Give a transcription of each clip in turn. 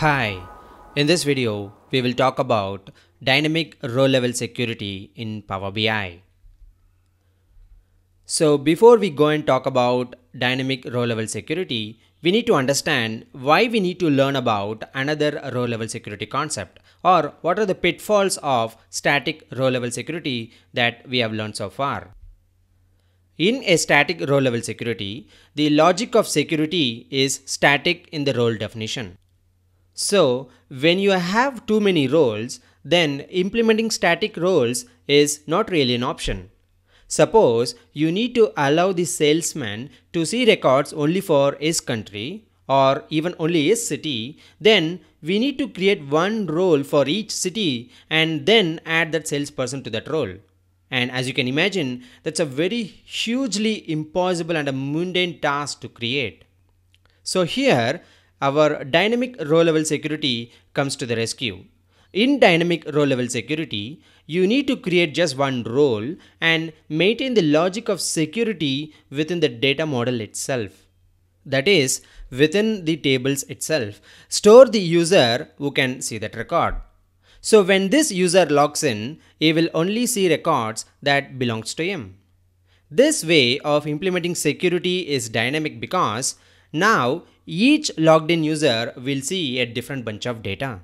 Hi, in this video, we will talk about dynamic row level security in Power BI. So before we go and talk about dynamic row level security, we need to understand why we need to learn about another row level security concept, or what are the pitfalls of static row level security that we have learned so far. In a static row level security, the logic of security is static in the role definition. So when you have too many roles, then implementing static roles is not really an option. Suppose you need to allow the salesman to see records only for his country or even only his city, then we need to create one role for each city and then add that salesperson to that role. And as you can imagine, that's a very hugely impossible and a mundane task to create. So here, our dynamic row level security comes to the rescue. In dynamic row level security, you need to create just one role and maintain the logic of security within the data model itself. That is, within the tables itself. Store the user who can see that record. So when this user logs in, he will only see records that belongs to him. This way of implementing security is dynamic because now each logged in user will see a different bunch of data.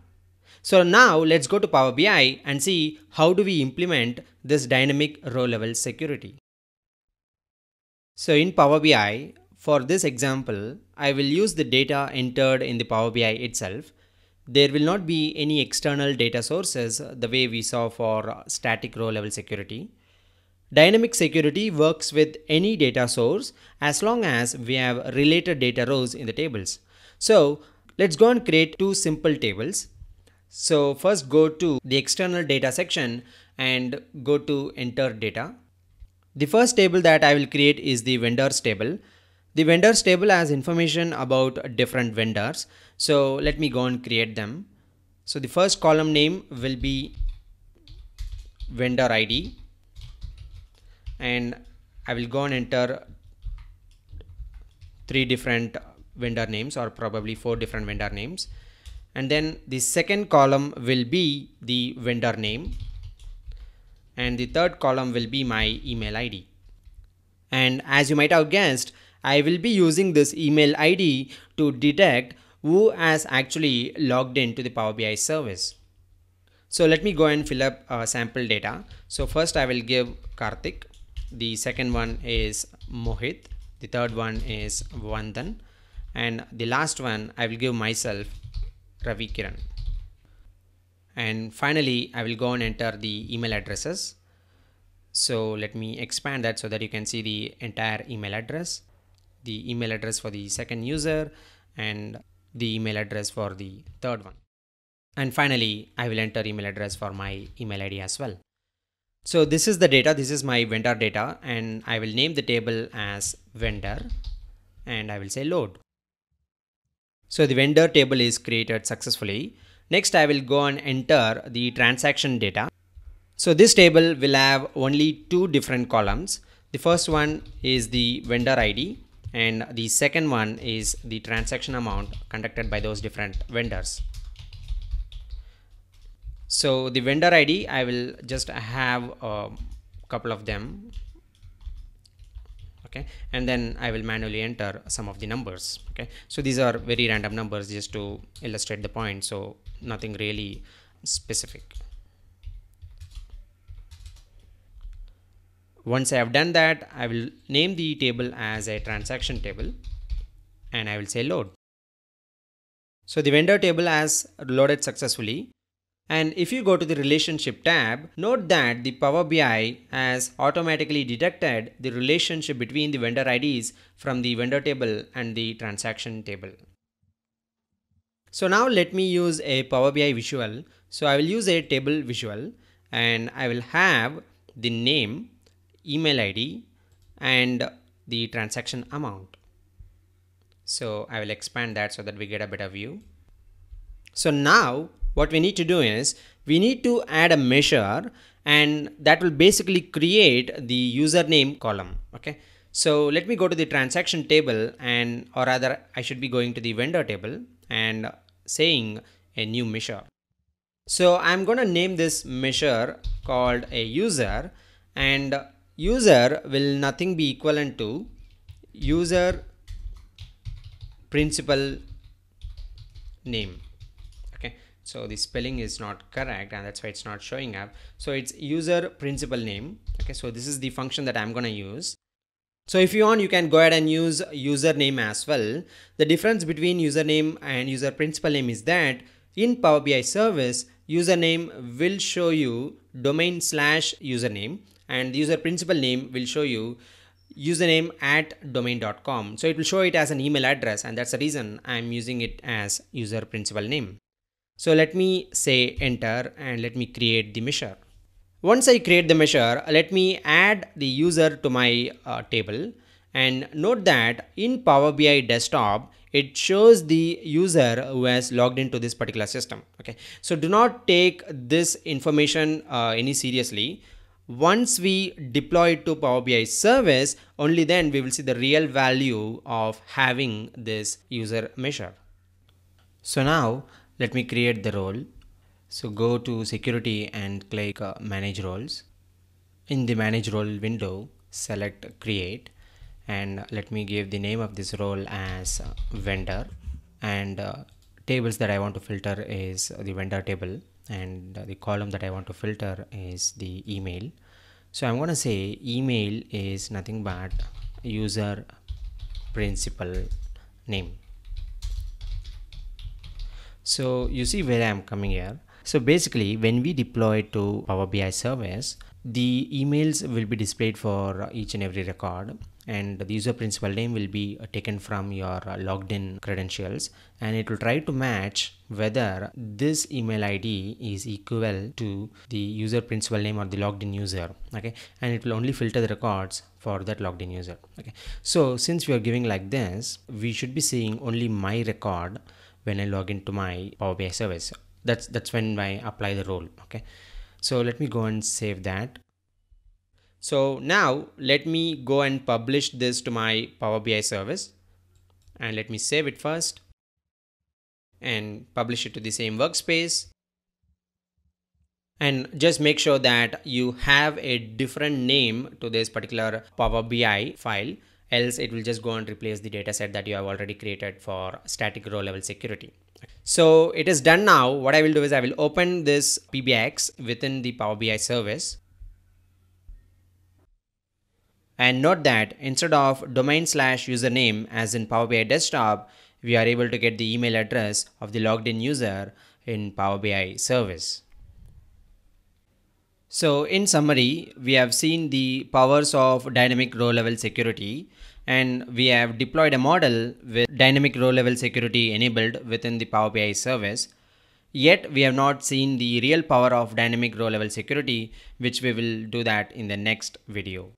So now let's go to Power BI and see how do we implement this dynamic row level security. So in Power BI, for this example, I will use the data entered in the Power BI itself. There will not be any external data sources the way we saw for static row level security. Dynamic security works with any data source as long as we have related data rows in the tables. So let's go and create two simple tables. So first go to the external data section and go to enter data. The first table that I will create is the vendors table. The vendors table has information about different vendors. So let me go and create them. So the first column name will be vendor ID. And I will go and enter three different vendor names, or probably four different vendor names. And then the second column will be the vendor name. And the third column will be my email ID. And as you might have guessed, I will be using this email ID to detect who has actually logged into the Power BI service. So let me go and fill up sample data. So first I will give Karthik. The second one is Mohit. The third one is Vandan. And the last one I will give myself, Ravi Kiran. And finally, I will go and enter the email addresses. So let me expand that so that you can see the entire email address. The email address for the second user and the email address for the third one. And finally, I will enter email address for my email ID as well. So this is the data. This is my vendor data, and I will name the table as vendor and I will say load. So the vendor table is created successfully. Next, I will go and enter the transaction data. So this table will have only two different columns. The first one is the vendor ID. And the second one is the transaction amount conducted by those different vendors. So the vendor ID, I will just have a couple of them. Okay. And then I will manually enter some of the numbers. Okay. So these are very random numbers just to illustrate the point. So nothing really specific. Once I have done that, I will name the table as a transaction table and I will say load. So the vendor table has loaded successfully. And if you go to the relationship tab, note that the Power BI has automatically detected the relationship between the vendor IDs from the vendor table and the transaction table. So now let me use a Power BI visual. So I will use a table visual and I will have the name, email ID and the transaction amount. So I will expand that so that we get a better view. So now what we need to do is we need to add a measure, and that will basically create the username column. Okay. So let me go to the transaction table, and or rather I should be going to the vendor table and saying a new measure. So I'm going to name this measure called a user, and user will nothing be equivalent to user principal name. Okay, so the spelling is not correct and that's why it's not showing up. So it's user principal name. Okay, so this is the function that I'm going to use. So if you want, you can go ahead and use username as well. The difference between username and user principal name is that in Power BI service, username will show you domain/username and the user principal name will show you username@domain.com. So it will show it as an email address, and that's the reason I'm using it as user principal name. So let me say enter and let me create the measure. Once I create the measure, let me add the user to my table, and note that in Power BI Desktop, it shows the user who has logged into this particular system. Okay, so do not take this information any seriously. Once we deploy it to Power BI service, only then we will see the real value of having this user measure. So now let me create the role. So go to security and click manage roles. In the manage role window, select create, and let me give the name of this role as vendor, and tables that I want to filter is the vendor table, and the column that I want to filter is the email. So I'm going to say email is nothing but user principal name. So you see where I'm coming here. So basically, when we deploy to Power BI service, the emails will be displayed for each and every record, and the user principal name will be taken from your logged in credentials, and it will try to match whether this email ID is equal to the user principal name or the logged in user. Okay, and it will only filter the records for that logged in user. Okay, so since we are giving like this, we should be seeing only my record when I log into my Power BI service. That's when I apply the role. Okay, so let me go and save that. So now let me go and publish this to my Power BI service, and let me save it first and publish it to the same workspace. And just make sure that you have a different name to this particular Power BI file, else it will just go and replace the dataset that you have already created for static row level security. So it is done now. What I will do is I will open this PBX within the Power BI service. And note that instead of domain/username as in Power BI Desktop, we are able to get the email address of the logged in user in Power BI service. So in summary, we have seen the powers of dynamic row level security, and we have deployed a model with dynamic row level security enabled within the Power BI service. Yet we have not seen the real power of dynamic row level security, which we will do that in the next video.